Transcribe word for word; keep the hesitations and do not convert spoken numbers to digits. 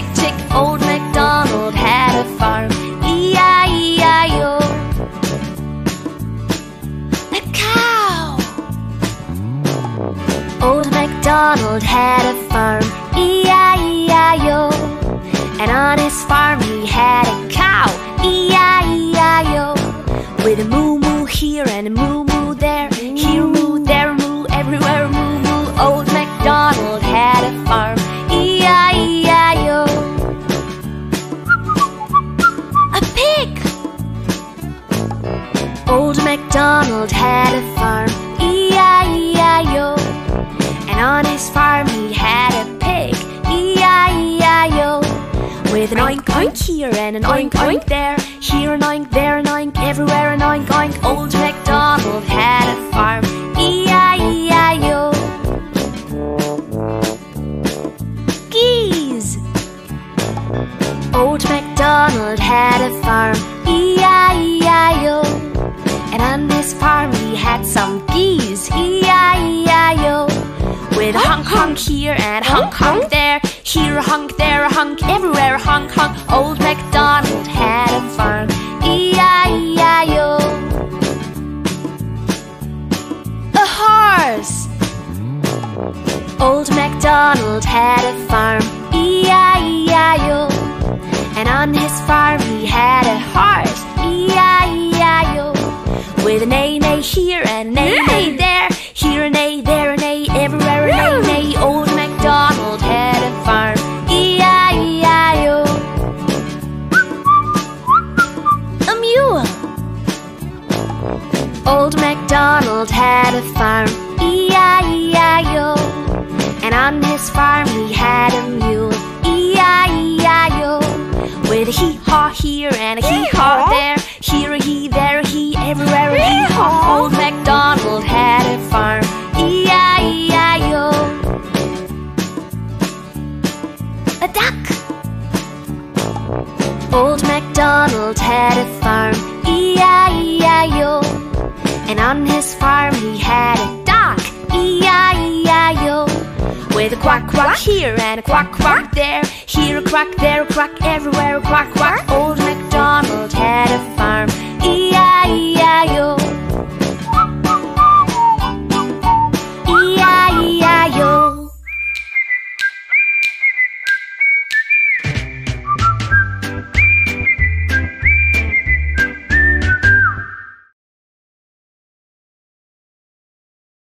tick, tick, old MacDonald had a farm. E I E I O. A cow! Old MacDonald had a farm. E I E I O. And on his farm he had a cow. E I E I O. With a moo moo here and a moo moo there. Here moo, there moo, everywhere moo moo. Old MacDonald had a farm. E I E I O. A pig! Old MacDonald had a farm. E I E I O. And on his farm he had a pig. E I E I O. With an oink oink here and an oink oink there. Here an oink, there an oink, everywhere an oink oink. Old MacDonald had a farm. E I E I O. Geese! Old MacDonald had a farm. E I E I O. And on his farm he had some geese. E I E I O. With a honk honk here and honk honk there. Here a honk, there a honk, everywhere a honk honk. Old MacDonald had a farm. E I E I O. A horse! Old MacDonald had a farm. E I E I O. And on his farm he had a horse. E I E I O. With a neigh neigh here and a neigh neigh there. Here a neigh, there a neigh, everywhere a neigh neigh. Old MacDonald had a farm. E I E I O. A mule! Old MacDonald had a farm. E I E I O. And on his farm he had a mule. E I E I O. With a hee-haw here and a hee-haw there. Here a hee, there a hee, everywhere a hee-haw. Old MacDonald had a farm. E I E I O. A duck! Old MacDonald had a farm. E I E I O. And on his farm he had a duck. E I E I O. With a quack quack here and a quack quack there. Here a quack, there a quack, everywhere a quack quack.